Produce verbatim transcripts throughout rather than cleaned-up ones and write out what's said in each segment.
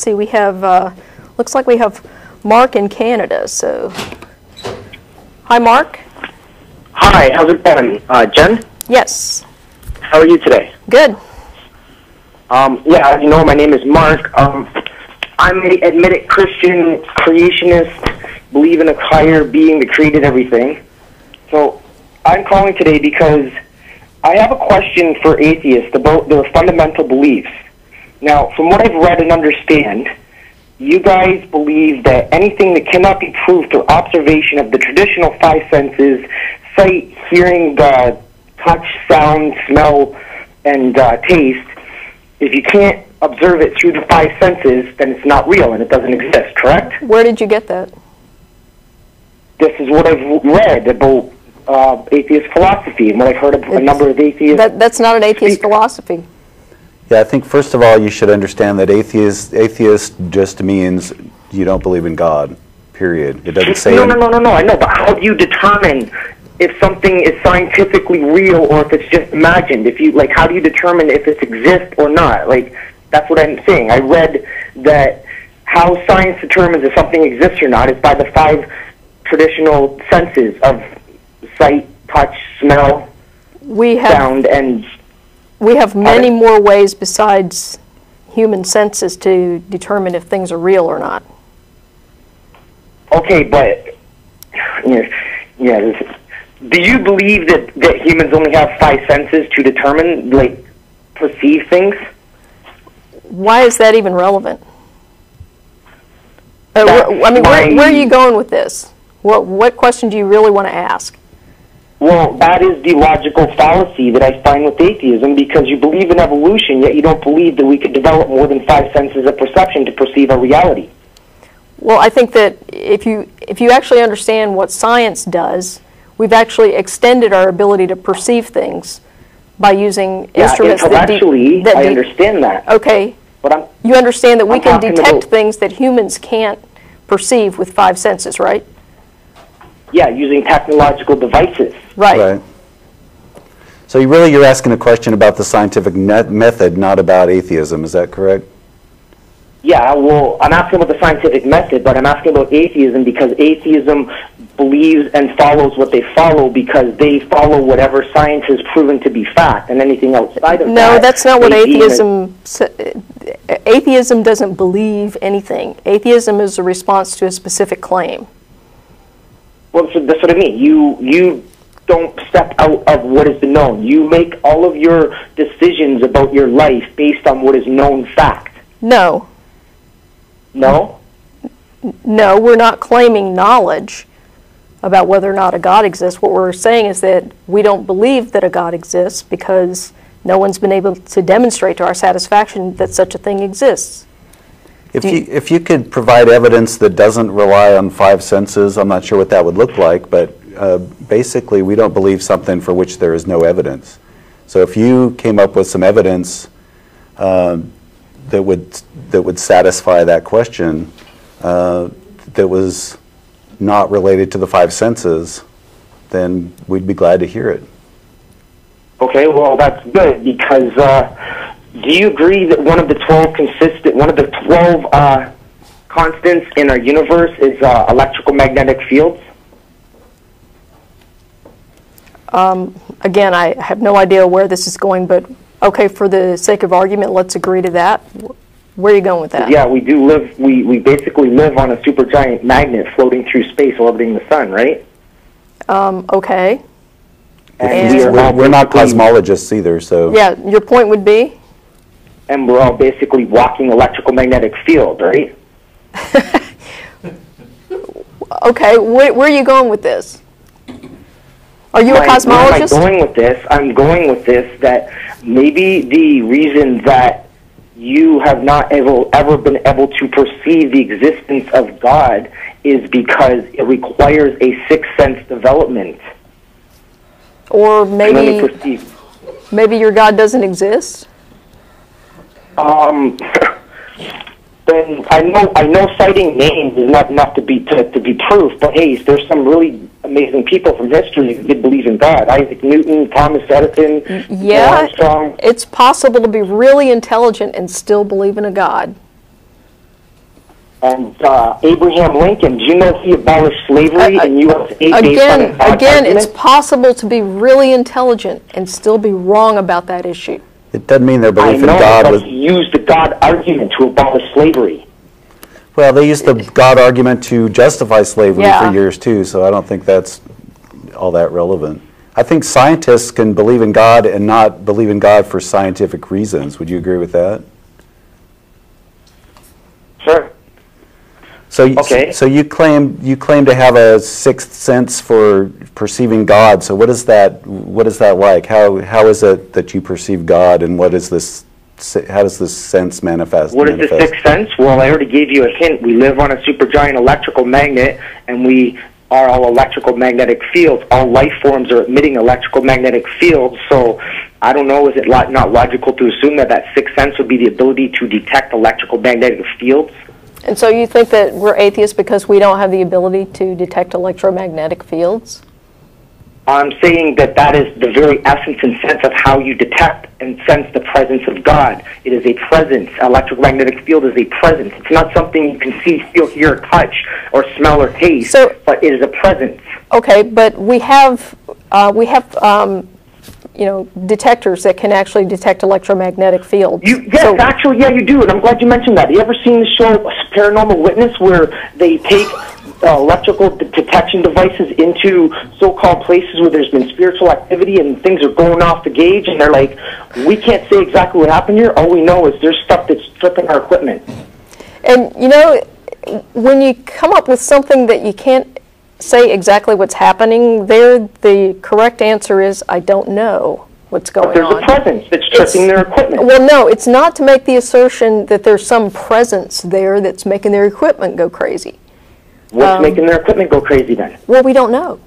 See, we have, uh, looks like we have Mark in Canada, so. Hi, Mark. Hi, how's it going? Uh, Jen? Yes. How are you today? Good. Um, yeah, as you know, my name is Mark. Um, I'm an admitted Christian creationist, believe in a higher being that created everything. So I'm calling today because I have a question for atheists about their fundamental beliefs. Now, from what I've read and understand, you guys believe that anything that cannot be proved through observation of the traditional five senses, sight, hearing, uh, touch, sound, smell, and uh, taste, if you can't observe it through the five senses, then it's not real and it doesn't exist, correct? Where did you get that? This is what I've read about uh, atheist philosophy and what I've heard of it's, a number of atheists. That, that's not an atheist philosophy. Yeah, I think first of all you should understand that atheist atheist just means you don't believe in God, period. It doesn't say... No, no, no, no, no, I know, but how do you determine if something is scientifically real or if it's just imagined? If you, like, how do you determine if it exists or not? Like, that's what I'm saying. I read that how science determines if something exists or not is by the five traditional senses of sight, touch, smell, we have sound, and... We have many more ways besides human senses to determine if things are real or not. Okay, but yeah, yeah, do you believe that, that humans only have five senses to determine, like, perceive things? Why is that even relevant? Uh, where, I mean, where, where are you going with this? What, what question do you really want to ask? Well, that is the logical fallacy that I find with atheism, because you believe in evolution, yet you don't believe that we could develop more than five senses of perception to perceive our reality. Well, I think that if you, if you actually understand what science does, we've actually extended our ability to perceive things by using yeah, instruments that... Intellectually, that I understand that. Okay. But I'm, you understand that we I'm can detect things that humans can't perceive with five senses, right? Yeah, using technological devices. Right. Right. So you really, you're asking a question about the scientific method, not about atheism. Is that correct? Yeah, well, I'm asking about the scientific method, but I'm asking about atheism because atheism believes and follows what they follow because they follow whatever science has proven to be fact, and anything outside of that. No, that's not what atheism... Atheism doesn't believe anything. Atheism is a response to a specific claim. Well, so that's what I mean. You you don't step out of what is known. You make all of your decisions about your life based on what is known fact. No. No? No, we're not claiming knowledge about whether or not a God exists. What we're saying is that we don't believe that a God exists because no one's been able to demonstrate to our satisfaction that such a thing exists. If you, if you could provide evidence that doesn't rely on five senses, I'm not sure what that would look like, but uh, basically we don't believe something for which there is no evidence. So if you came up with some evidence uh, that would, that would satisfy that question, uh, that was not related to the five senses, then we'd be glad to hear it. Okay, well, that's good, because uh do you agree that one of the twelve consistent, one of the twelve uh, constants in our universe is uh, electrical magnetic fields? Um, again, I have no idea where this is going, but okay, for the sake of argument, let's agree to that. Where are you going with that? Yeah, we do live. We we basically live on a supergiant magnet floating through space, orbiting the sun, right? Um, okay. And and we're, we're not cosmologists either, so yeah. Your point would be. And we're all basically walking electrical magnetic field, right? Okay, where, where are you going with this? Are you My, a cosmologist? Where am I going with this? I'm going with this that maybe the reason that you have not ever, ever been able to perceive the existence of God is because it requires a sixth sense development. Or maybe, maybe your God doesn't exist? Um, then I know I know citing names is not enough to be to, to be proof, but hey, there's some really amazing people from history who did believe in God: Isaac Newton, Thomas Edison, yeah, Neil Armstrong. It's possible to be really intelligent and still believe in a God. And uh, Abraham Lincoln, do you know if he abolished slavery uh, in U S A? Again, again, it's possible to be really intelligent and still be wrong about that issue. It doesn't mean their belief in God was... I know, but he used the God argument to abolish slavery. Well, they used the God argument to justify slavery yeah. for years, too, so I don't think that's all that relevant. I think scientists can believe in God and not believe in God for scientific reasons. Would you agree with that? Sure. So, okay. so you claim you claim to have a sixth sense for perceiving God. So what is that? What is that like? How how is it that you perceive God, and what is this? How does this sense manifest? What manifest? is the sixth sense? Well, I already gave you a hint. We live on a supergiant electrical magnet, and we are all electrical magnetic fields. All life forms are emitting electrical magnetic fields. So I don't know, is it lo not logical to assume that that sixth sense would be the ability to detect electrical magnetic fields? And so you think that we're atheists because we don't have the ability to detect electromagnetic fields? I'm saying that that is the very essence and sense of how you detect and sense the presence of God. It is a presence. Electromagnetic field is a presence. It's not something you can see, feel, hear, touch, or smell or taste, so, but it is a presence. Okay, but we have, uh, we have um, you know, detectors that can actually detect electromagnetic fields. You, yes, so, actually, yeah, you do, and I'm glad you mentioned that. Have you ever seen the show Paranormal Witness, where they take... Uh, electrical de detection devices into so-called places where there's been spiritual activity and things are going off the gauge, and they're like, we can't say exactly what happened here. All we know is there's stuff that's tripping our equipment. And, you know, when you come up with something that you can't say exactly what's happening there, the correct answer is, I don't know what's going there's on. There's a presence that's tripping it's, their equipment. Well, no, it's not to make the assertion that there's some presence there that's making their equipment go crazy. What's um, making their equipment go crazy then? Well, we don't know.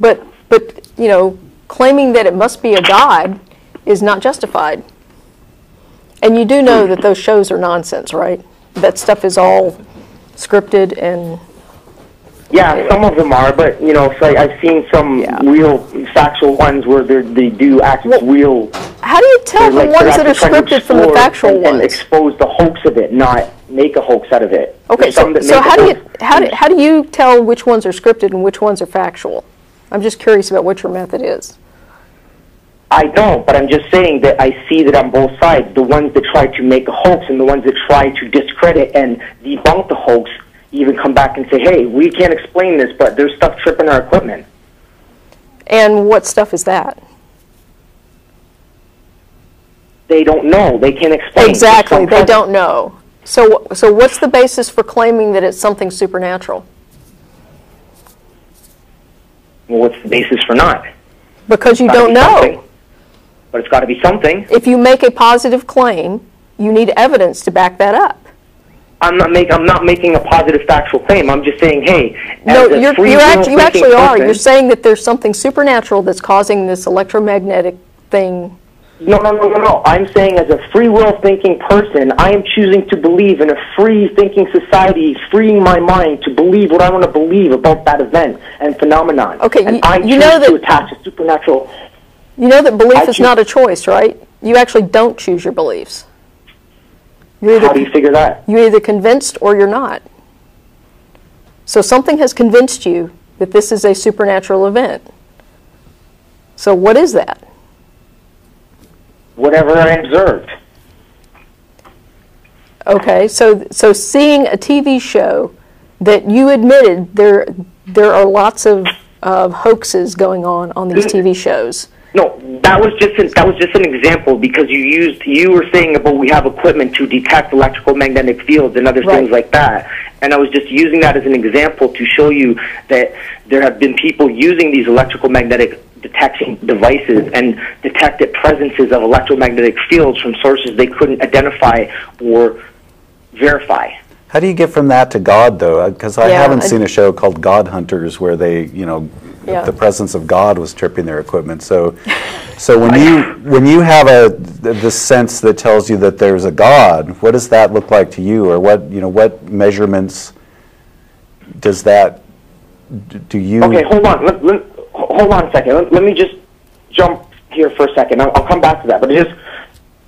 But, but you know, claiming that it must be a god is not justified. And you do know that those shows are nonsense, right? That stuff is all scripted and... Yeah, some of them are, but, you know, so I've seen some yeah. real factual ones where they do act well, real... How do you tell the like, ones that are scripted from the factual and, ones? And expose the hoax of it, not... make a hoax out of it. Okay, so, so how do you how do, how do you tell which ones are scripted and which ones are factual? I'm just curious about what your method is. I don't, but I'm just saying that I see that on both sides, the ones that try to make a hoax and the ones that try to discredit and debunk the hoax even come back and say, hey, we can't explain this, but there's stuff tripping our equipment. And what stuff is that? They don't know. They can't explain. Exactly, they don't know. So, so what's the basis for claiming that it's something supernatural? Well, what's the basis for not? Because you don't know. But it's got to be something. If you make a positive claim, you need evidence to back that up. I'm not, make, I'm not making a positive factual claim. I'm just saying, hey... No, you're, you're act, you actually are. You're saying that there's something supernatural that's causing this electromagnetic thing... No, no, no, no, no. I'm saying as a free will thinking person, I am choosing to believe in a free thinking society, freeing my mind to believe what I want to believe about that event and phenomenon. Okay, and you, I you know that to attach a supernatural. You know that belief I is choose. not a choice, right? You actually don't choose your beliefs. You're either, How do you figure that? You're either convinced or you're not. So something has convinced you that this is a supernatural event. So what is that? Whatever I observed. Okay, so so seeing a T V show that you admitted there there are lots of uh, hoaxes going on on these T V shows. No, that was just an, that was just an example because you used you were saying about we have equipment to detect electrical magnetic fields and other right. things like that, and I was just using that as an example to show you that there have been people using these electrical magnetic detection devices and detected presences of electromagnetic fields from sources they couldn't identify or verify. How do you get from that to God, though? Because I yeah, haven't I, seen a show called God Hunters where they, you know, yeah. the presence of God was tripping their equipment. So, so when you when you have a this sense that tells you that there's a God, what does that look like to you, or what you know, what measurements does that do you? Okay, hold on. Let, let, Hold on a second. Let, let me just jump here for a second. I'll, I'll come back to that. But just,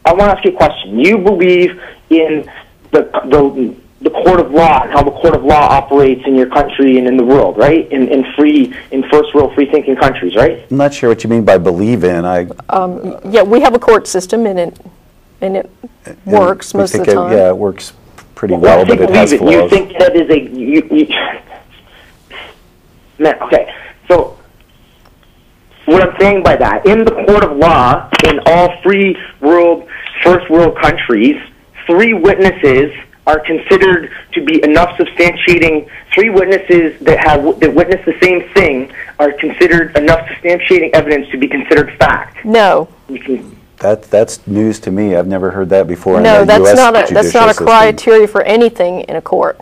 I want to ask you a question. You believe in the, the the court of law and how the court of law operates in your country and in the world, right? In in free, in first world free thinking countries, right? I'm not sure what you mean by believe in. I um, yeah, we have a court system and it and it works and most of the time. It, yeah, it works pretty well, well but it has it. flaws. You think that is a you, you man, okay, so what I'm saying by that, in the court of law, in all free world, first world countries, three witnesses are considered to be enough substantiating, three witnesses that have that witness the same thing are considered enough substantiating evidence to be considered fact. No. That, that's news to me. I've never heard that before. No, in the that's, U S not a, that's not a system. criteria for anything in a court.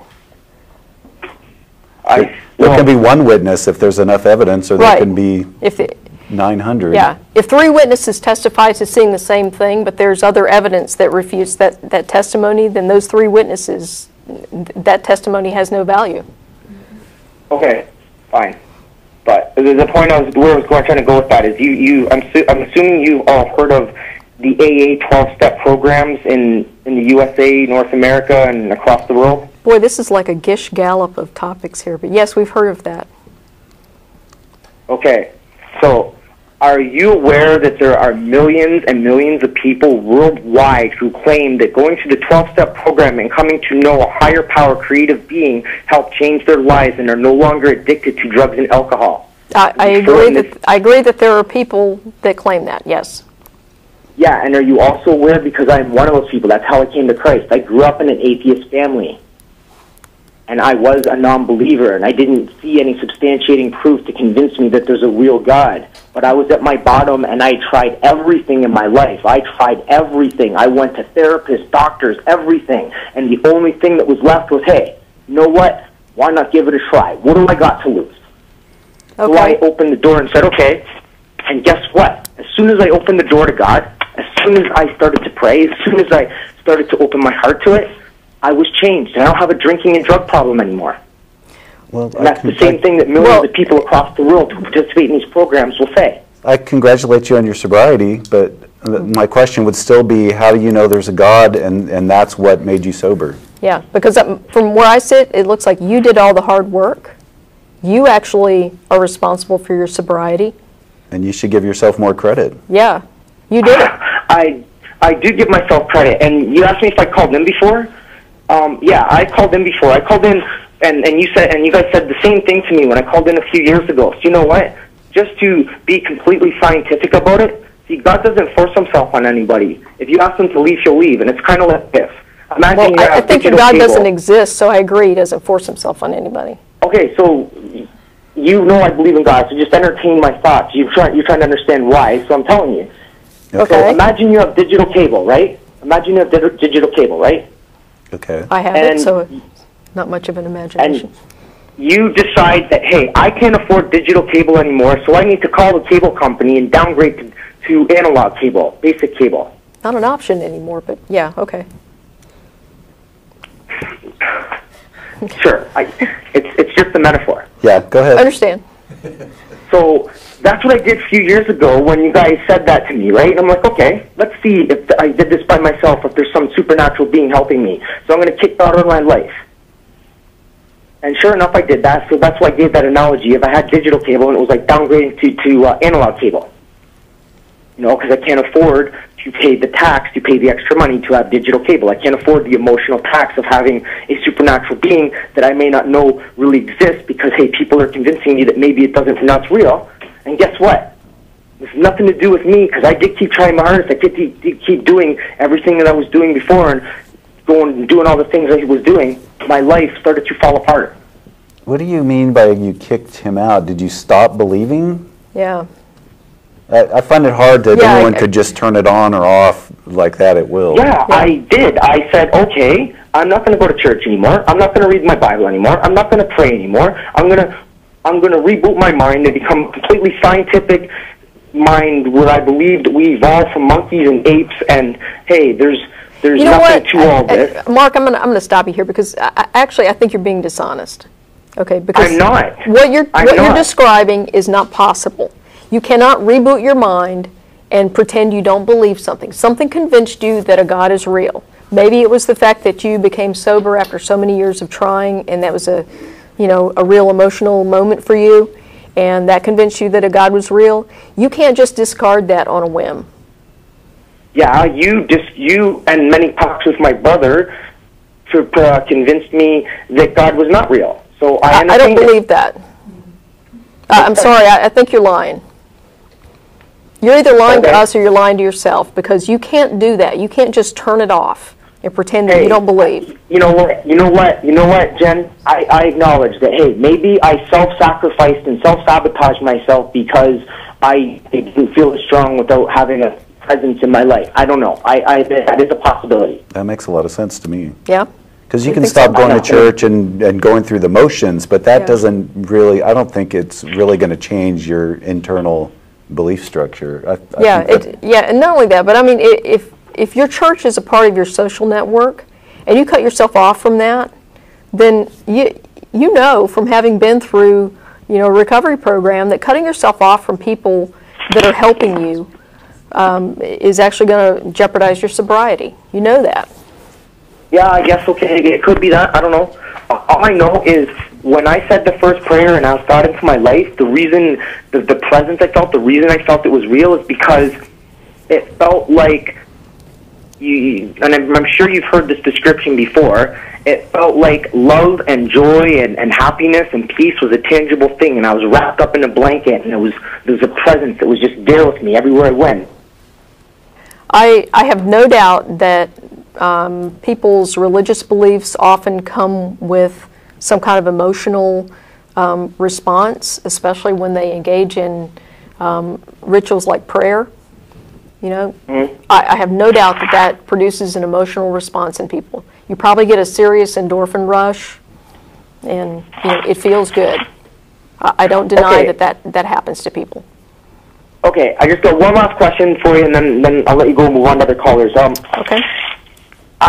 I, there well, can be one witness if there's enough evidence, or right. there can be... If it, nine hundred. Yeah. If three witnesses testify to seeing the same thing, but there's other evidence that refutes that, that testimony, then those three witnesses, that testimony has no value. Okay, fine. But the point I was, where I was going, trying to go with that is you, you I'm, su I'm assuming you all heard of the A A twelve step programs in, in the U S A, North America, and across the world? Boy, this is like a gish gallop of topics here, but yes, we've heard of that. Okay. So, are you aware that there are millions and millions of people worldwide who claim that going to the twelve step program and coming to know a higher power creative being helped change their lives and are no longer addicted to drugs and alcohol? I, I, agree, that, I agree that there are people that claim that, yes. Yeah, and are you also aware, because I'm one of those people, that's how I came to Christ. I grew up in an atheist family. And I was a non-believer, and I didn't see any substantiating proof to convince me that there's a real God. But I was at my bottom, and I tried everything in my life. I tried everything. I went to therapists, doctors, everything. And the only thing that was left was, hey, you know what? Why not give it a try? What do I got to lose? Okay. So I opened the door and said, okay. And guess what? As soon as I opened the door to God, as soon as I started to pray, as soon as I started to open my heart to it, I was changed. I don't have a drinking and drug problem anymore. Well, and that's the same thing that millions well, of people across the world who participate in these programs will say. I congratulate you on your sobriety, but my question would still be, how do you know there's a God and, and that's what made you sober? Yeah, because that, from where I sit, it looks like you did all the hard work. You actually are responsible for your sobriety. And you should give yourself more credit. Yeah, you did it. I, I do give myself credit. And you asked me if I called in before? Um, yeah, I called in before. I called in, and, and you said, and you guys said the same thing to me when I called in a few years ago. So you know what? Just to be completely scientific about it, see, God doesn't force himself on anybody. If you ask him to leave, he'll leave, and it's kind of like this. Imagine well, I, I think God table. doesn't exist, so I agree he doesn't force himself on anybody. Okay, so you know I believe in God, so just entertain my thoughts. You're trying, you're trying to understand why, so I'm telling you. Okay. So imagine you have digital cable, right? Imagine you have di digital cable, right? Okay. I have and, it, so not much of an imagination. And you decide that, hey, I can't afford digital cable anymore, so I need to call the cable company and downgrade to, to analog cable, basic cable. Not an option anymore, but yeah, okay. Sure. I, it's, it's just a metaphor. Yeah, go ahead. I understand. So that's what I did a few years ago when you guys said that to me, right? And I'm like, okay, let's see if I did this by myself, if there's some supernatural being helping me. So I'm going to kick that out of my life. And sure enough, I did that. So that's why I gave that analogy. If I had digital cable and it was like downgrading to, to uh, analog cable, you know, because I can't afford to pay the tax, to pay the extra money to have digital cable. I can't afford the emotional tax of having a supernatural being that I may not know really exists because, hey, people are convincing me that maybe it doesn't, not real. And guess what? It's nothing to do with me because I did keep trying my hardest. I did, did keep doing everything that I was doing before and going doing all the things that he was doing. My life started to fall apart. What do you mean by you kicked him out? Did you stop believing? Yeah. I, I find it hard that yeah, anyone I, could just turn it on or off like that at will. Yeah, yeah. I did. I said, okay, I'm not going to go to church anymore. I'm not going to read my Bible anymore. I'm not going to pray anymore. I'm going to... I'm going to reboot my mind and become a completely scientific mind where I believe that we evolved from monkeys and apes and, hey, there's there's you know nothing what? to all I, this. I, Mark, I'm going to I'm going to stop you here because I, actually I think you're being dishonest. Okay, because I'm not. What you're I'm what not. you're describing is not possible. You cannot reboot your mind and pretend you don't believe something. Something convinced you that a God is real. Maybe it was the fact that you became sober after so many years of trying, and that was a, you know, a real emotional moment for you, and that convinced you that a God was real. You can't just discard that on a whim. Yeah, you dis- you and many talks with my brother to, uh, convinced me that God was not real. So I, I, I don't believe that. that. Uh, I'm sorry, I, I think you're lying. You're either lying okay. to us or you're lying to yourself, because you can't do that. You can't just turn it off and pretend hey, that you don't believe. You know what? You know what? You know what, Jen? I, I acknowledge that. Hey, maybe I self-sacrificed and self-sabotaged myself because I didn't feel strong without having a presence in my life. I don't know. I, I that is a possibility. That makes a lot of sense to me. Yeah. Because you can stop going to church and, and going through the motions, but that doesn't really, I don't think it's really going to change your internal belief structure. I, I yeah, it, yeah, and not only that, but I mean, if, if your church is a part of your social network and you cut yourself off from that, then you, you know from having been through, you know, a recovery program that cutting yourself off from people that are helping you um, is actually going to jeopardize your sobriety. You know that. Yeah, I guess, okay, it could be that. I don't know. All I know is when I said the first prayer and I was starting for my life, the reason, the, the presence I felt, the reason I felt it was real is because it felt like, you, and I'm, I'm sure you've heard this description before, it felt like love and joy and, and happiness and peace was a tangible thing, and I was wrapped up in a blanket, and it was, there was a presence that was just there with me everywhere I went. I, I have no doubt that Um, people's religious beliefs often come with some kind of emotional um, response, especially when they engage in um, rituals like prayer. You know, mm-hmm. I, I have no doubt that that produces an emotional response in people. You probably get a serious endorphin rush, and you know, it feels good. I, I don't deny okay. that, that that happens to people. Okay, I just got one last question for you, and then, then I'll let you go and move on to other callers. Um, okay.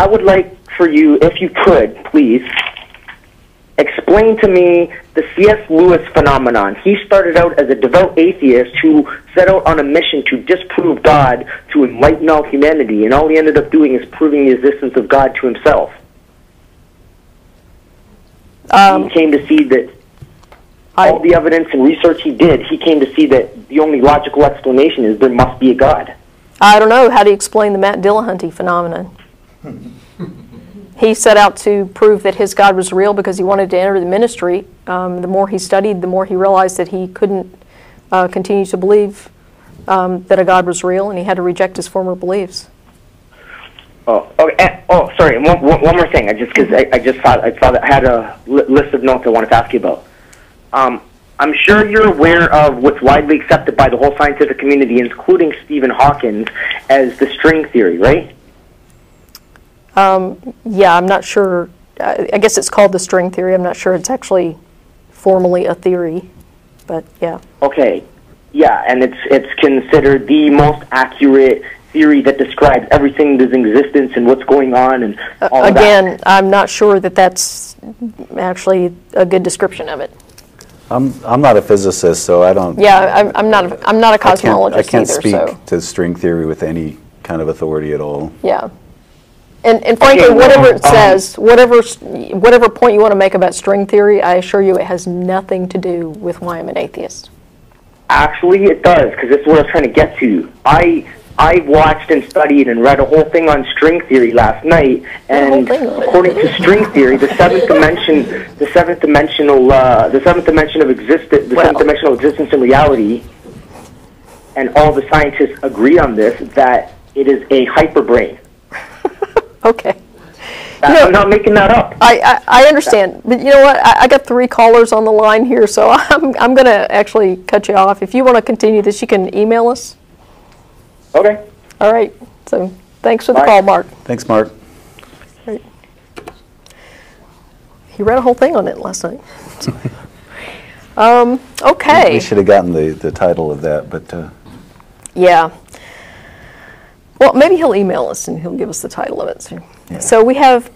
I would like for you, if you could, please, explain to me the C S Lewis phenomenon. He started out as a devout atheist who set out on a mission to disprove God, to enlighten all humanity, and all he ended up doing is proving the existence of God to himself. Um, he came to see that all the evidence and research he did, he came to see that the only logical explanation is there must be a God. I don't know how to explain the Matt Dillahunty phenomenon. He set out to prove that his God was real because he wanted to enter the ministry. Um, the more he studied, the more he realized that he couldn't uh, continue to believe um, that a God was real, and he had to reject his former beliefs. Oh, okay. Oh, sorry. One, one more thing. I just because I, I just thought I thought I had a list of notes I wanted to ask you about. Um, I'm sure you're aware of what's widely accepted by the whole scientific community, including Stephen Hawking, as the string theory, right? Um, yeah, I'm not sure. I, I guess it's called the string theory. I'm not sure it's actually formally a theory, but yeah. Okay, yeah, and it's it's considered the most accurate theory that describes everything that's in existence and what's going on and all uh, again, that. Again, I'm not sure that that's actually a good description of it. I'm I'm not a physicist, so I don't. Yeah, I'm, I'm not a, I'm not a cosmologist either. I can't, I can't either, speak so. to string theory with any kind of authority at all. Yeah. And, and frankly, okay, well, whatever it um, says, whatever whatever point you want to make about string theory, I assure you it has nothing to do with why I'm an atheist. Actually, it does, because that's what I was trying to get to. I I watched and studied and read a whole thing on string theory last night, and according to string theory, the seventh dimension, the seventh dimensional, uh, the seventh dimension of existence, the well, seventh dimensional existence in reality, and all the scientists agree on this that it is a hyperbrain. Okay. You know, I'm not making that up. I, I, I understand. But you know what? I, I got three callers on the line here, so I'm, I'm going to actually cut you off. If you want to continue this, you can email us. Okay. All right. So thanks for the Bye. call, Mark. Thanks, Mark. All right. He read a whole thing on it last night. um, okay. We, we should have gotten the, the title of that, but... Uh, yeah. Well, maybe he'll email us and he'll give us the title of it. So, yeah. So we have